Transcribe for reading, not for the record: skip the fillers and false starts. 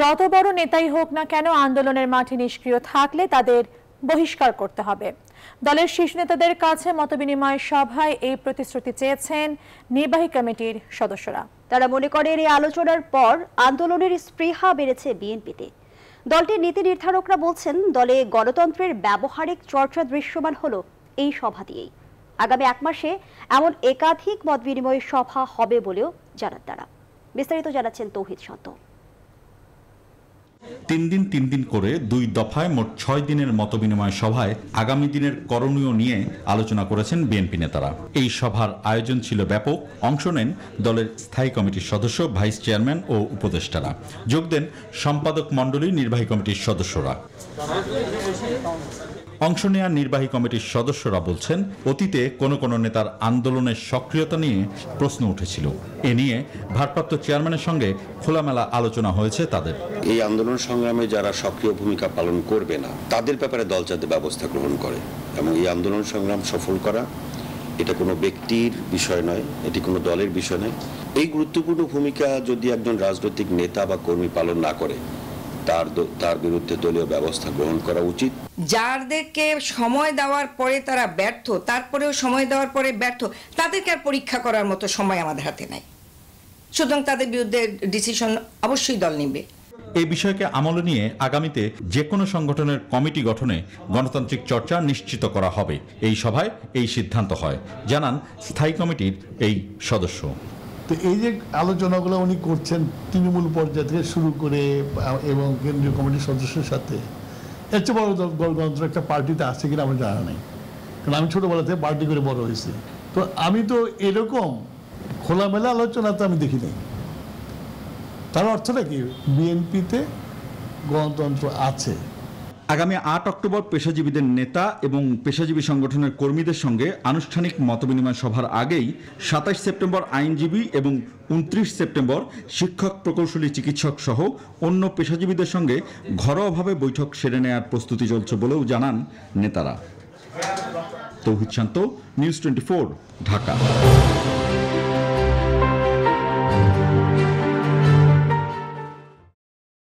যত বড় নেতাই হোক না কেন আন্দোলনের মাঠে নিষ্ক্রিয় থাকলে তাদের বহিষ্কার করতে হবে। দলের শীর্ষ নেতাদের কাছে মতবিনিময় সভায় এই প্রতিশ্রুতি চেয়েছেন নির্বাহী কমিটির সদস্যরা। তারা মনে করেন এই আলোচনার পর আন্দোলনের স্পৃহা বেড়েছে বিএনপিতে। দলটির নীতি নির্ধারকরা বলছেন দলে গণতন্ত্রের ব্যবহারিক চর্চা দৃশ্যমান হলো এই সভা দিয়েই। আগামী এক মাসে এমন একাধিক মত বিনিময় সভা হবে বলেও জানান তারা। বিস্তারিত জানাচ্ছেন তৌহিদ শান্ত। তিন দিন করে দুই দফায় মোট ৬ দিনের মতবিনিময় সভায় আগামী দিনের করণীয় নিয়ে আলোচনা করেছেন বিএনপি নেতারা। এই সভার আয়োজন ছিল ব্যাপক। অংশ নেন দলের স্থায়ী কমিটির সদস্য, ভাইস চেয়ারম্যান ও উপদেষ্টারা। যোগ দেন সম্পাদক মণ্ডলী, নির্বাহী কমিটির সদস্যরা। অংশ নেওয়া নির্বাহী কমিটির সদস্যরা বলছেন, অতীতে কোনো নেতার আন্দোলনের সক্রিয়তা নিয়ে প্রশ্ন উঠেছিল। এ নিয়ে ভারপ্রাপ্ত চেয়ারম্যানের সঙ্গে খোলামেলা আলোচনা হয়েছে তাদের। এই আন্দোলন সংগ্রামে যারা সক্রিয় ভূমিকা পালন করবে না তাদের ব্যাপারে দল যাতে ব্যবস্থা গ্রহণ করে, এবং এই আন্দোলন সংগ্রাম সফল করা এটা কোনো ব্যক্তির বিষয় নয়, এটি কোনো দলের বিষয় নয়। এই গুরুত্বপূর্ণ ভূমিকা যদি একজন রাজনৈতিক নেতা বা কর্মী পালন না করে তার বিরুদ্ধে দলীয় ব্যবস্থা গ্রহণ করা উচিত। যাদেরকে সময় দেওয়ার পরে তারা ব্যর্থ, তারপরেও সময় দেওয়ার পরে ব্যর্থ, তাদেরকে আর পরীক্ষা করার মতো সময় আমাদের হাতে নাই। সুতরাং তাদের বিরুদ্ধে ডিসিশন অবশ্যই দল নেবে। এই বিষয়কে আমলে নিয়ে আগামীতে যে কোনো সংগঠনের কমিটি গঠনে গণতান্ত্রিক চর্চা নিশ্চিত করা হবে। এই সভায় এই সিদ্ধান্ত হয়, জানান স্থায়ী কমিটির এই সদস্য। তো এই যে আলোচনাগুলো উনি করছেন তৃণমূল পর্যায়ে থেকে শুরু করে এবং কেন্দ্রীয় কমিটির সদস্যের সাথে, এর চেয়ে বড় গণতন্ত্র একটা পার্টিতে আছে কিনা আমার জানা নেই, কারণ আমি ছোটোবেলা থেকে পার্টি করে বড় হয়েছি। তো আমি তো এরকম খোলামেলা আলোচনা তো আমি দেখিনি। তার অর্থটা কি? বিএনপিতে গণতন্ত্র আছে। আগামী ৮ অক্টোবর পেশাজীবীদের নেতা এবং পেশাজীবী সংগঠনের কর্মীদের সঙ্গে আনুষ্ঠানিক মতবিনিময় সভার আগেই ২৭ সেপ্টেম্বর আইনজীবী এবং ২৯ সেপ্টেম্বর শিক্ষক, প্রকৌশলী, চিকিৎসক সহ অন্য পেশাজীবীদের সঙ্গে ঘরোয়াভাবে বৈঠক সেরে নেওয়ার প্রস্তুতি চলছে বলেও জানান নেতারা। তৌহিদ শান্ত, নিউজ 24, ঢাকা।